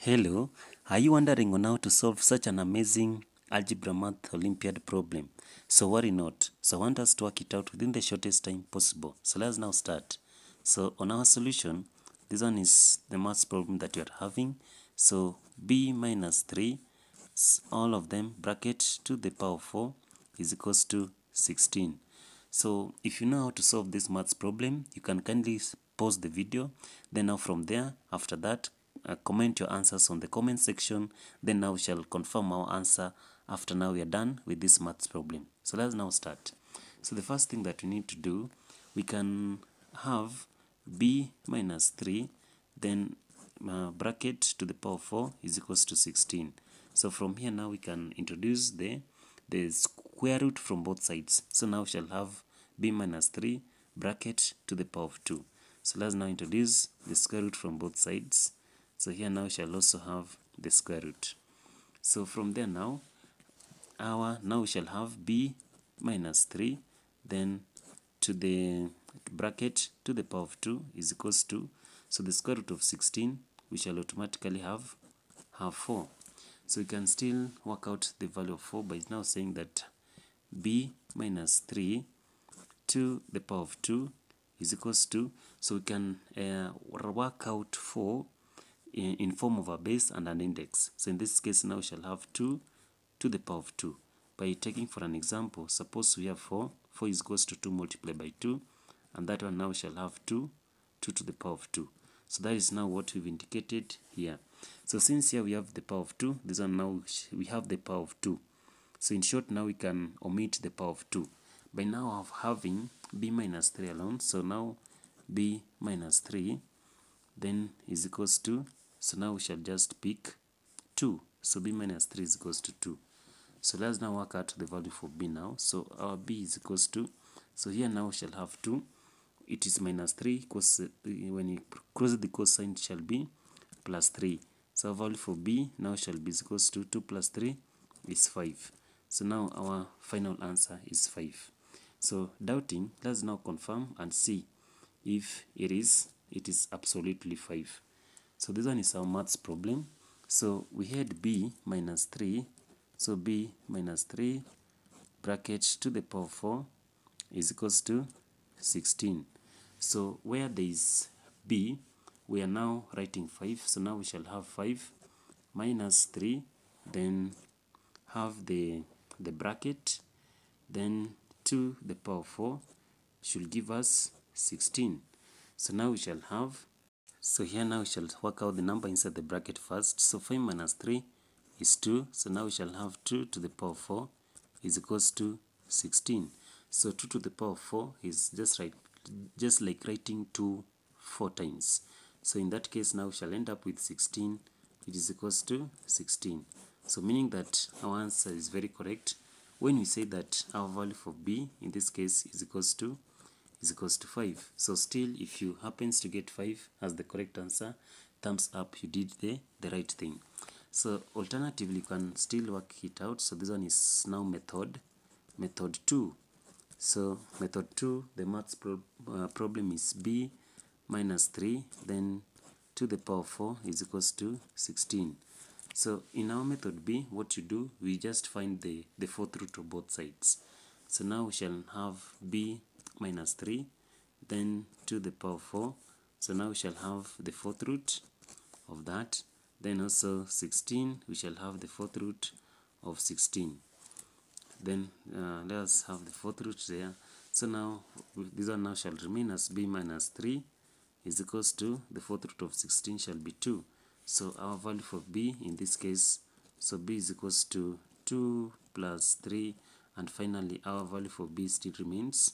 Hello, are you wondering on how to solve such an amazing algebra math Olympiad problem? So worry not. So I want us to work it out within the shortest time possible. So let's now start. So on our solution, this one is the math problem that we are having. So b minus 3, all of them, bracket to the power 4 is equals to 16. So if you know how to solve this maths problem, you can kindly pause the video. Then now from there, after that, comment your answers on the comment section. Then now we shall confirm our answer after now we are done with this maths problem. So let's now start. So the first thing that we need to do, we can have b minus 3, then bracket to the power 4 is equals to 16. So from here now we can introduce the square root from both sides. So now we shall have b minus 3 bracket to the power of 2. So let's now introduce the square root from both sides. So here now we shall also have the square root. So from there now, now we shall have b minus 3, then to the bracket to the power of 2 is equals to, so the square root of 16, we shall automatically have 4. So we can still work out the value of 4 by now saying that b minus 3 to the power of 2 is equals to, so we can work out 4 in form of a base and an index. So in this case now we shall have 2 to the power of 2. By taking for an example, suppose we have 4 is equals to 2 multiplied by 2, and that one now we shall have 2 to the power of 2. So that is now what we've indicated here. So since here we have the power of 2, this one now we have the power of 2. So in short now we can omit the power of 2. By now having b minus 3 alone, so now b minus 3 then is equals to, so now we shall just pick 2. So b minus 3 is equals to 2. So let's now work out the value for b now. So our b is equals to, so here now we shall have 2. It is minus 3 because when you cross the cosine it shall be plus 3. So our value for b now shall be equals to 2 plus 3 is 5. So now our final answer is 5. So doubting, let's now confirm and see if it is absolutely 5. So this one is our maths problem. So we had b minus 3. So b minus 3 bracket to the power 4 is equals to 16. So where there is b, we are now writing 5. So now we shall have 5 minus 3, then have the bracket, then 2 the power 4 should give us 16. So now we shall have, so here now we shall work out the number inside the bracket first. So 5 minus 3 is 2. So now we shall have 2 to the power 4 is equals to 16. So 2 to the power 4 is just like writing 2 4 times. So in that case now we shall end up with 16. It is equals to 16. So meaning that our answer is very correct when we say that our value for b in this case is equals to 5. So still, if you happens to get 5 as the correct answer, thumbs up, you did the right thing. So alternatively you can still work it out. So this one is now method 2. So method 2, the maths problem is b minus 3 then to the power 4 is equals to 16. So in our method b, what you do, we just find the fourth root of both sides. So now we shall have b minus 3 then to the power 4. So now we shall have the fourth root of that, then also 16, we shall have the fourth root of 16. Then let us have the fourth root there. So now this one now shall remain as b minus 3 is equals to the fourth root of 16 shall be 2. So our value for b in this case, so b is equals to 2 plus 3, and finally our value for b still remains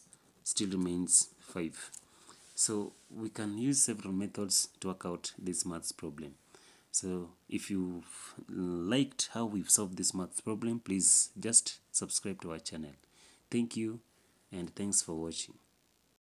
5. So we can use several methods to work out this maths problem. So if you liked how we've solved this maths problem, please just subscribe to our channel. Thank you and thanks for watching.